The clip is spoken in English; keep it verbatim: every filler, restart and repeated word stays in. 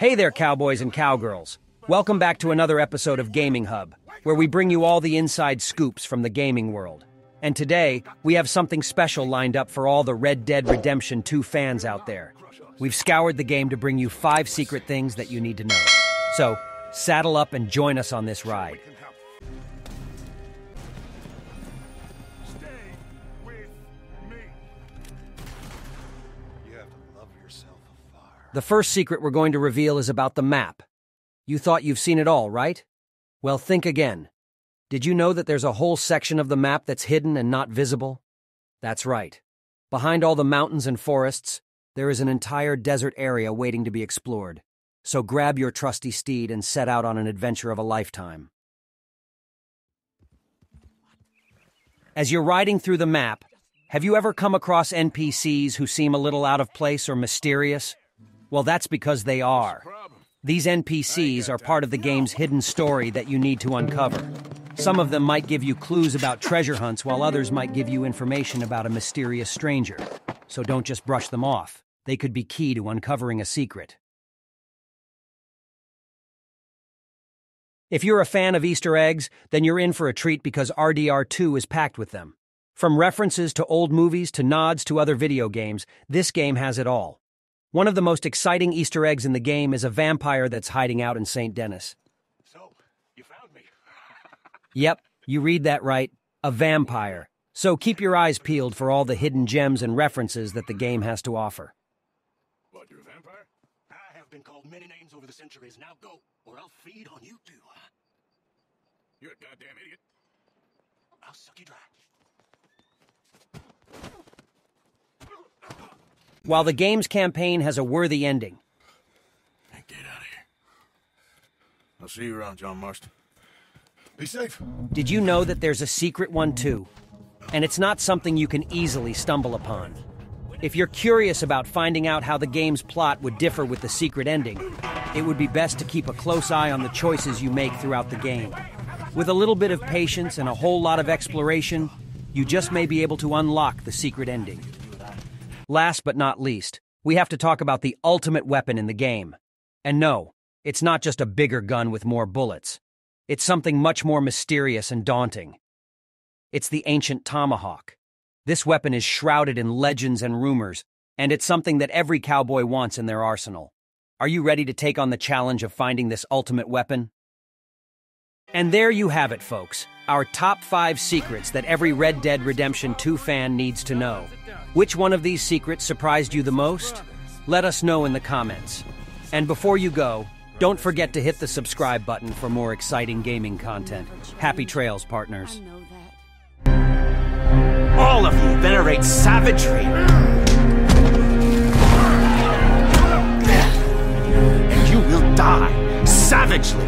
Hey there, cowboys and cowgirls. Welcome back to another episode of Gaming Hub, where we bring you all the inside scoops from the gaming world. And today, we have something special lined up for all the Red Dead Redemption two fans out there. We've scoured the game to bring you five secret things that you need to know. So, saddle up and join us on this ride. The first secret we're going to reveal is about the map. You thought you've seen it all, right? Well, think again. Did you know that there's a whole section of the map that's hidden and not visible? That's right. Behind all the mountains and forests, there is an entire desert area waiting to be explored. So grab your trusty steed and set out on an adventure of a lifetime. As you're riding through the map, have you ever come across N P Cs who seem a little out of place or mysterious? Well, that's because they are. These N P Cs are part of the game's hidden story that you need to uncover. Some of them might give you clues about treasure hunts, while others might give you information about a mysterious stranger. So don't just brush them off. They could be key to uncovering a secret. If you're a fan of Easter eggs, then you're in for a treat because R D R two is packed with them. From references to old movies to nods to other video games, this game has it all. One of the most exciting Easter eggs in the game is a vampire that's hiding out in Saint Denis. So, you found me. Yep, you read that right. A vampire. So keep your eyes peeled for all the hidden gems and references that the game has to offer. What, you're a vampire? I have been called many names over the centuries. Now go, or I'll feed on you too. You're a goddamn idiot. I'll suck you dry. While the game's campaign has a worthy ending. Hey, get out of here. I'll see you around, John Marston. Be safe. Did you know that there's a secret one, too? And it's not something you can easily stumble upon. If you're curious about finding out how the game's plot would differ with the secret ending, it would be best to keep a close eye on the choices you make throughout the game. With a little bit of patience and a whole lot of exploration, you just may be able to unlock the secret ending. Last but not least, we have to talk about the ultimate weapon in the game. And no, it's not just a bigger gun with more bullets. It's something much more mysterious and daunting. It's the ancient tomahawk. This weapon is shrouded in legends and rumors, and it's something that every cowboy wants in their arsenal. Are you ready to take on the challenge of finding this ultimate weapon? And there you have it, folks. Our top five secrets that every Red Dead Redemption two fan needs to know. Which one of these secrets surprised you the most? Let us know in the comments. And before you go, don't forget to hit the subscribe button for more exciting gaming content. Happy trails, partners. All of you venerate savagery. And you will die savagely.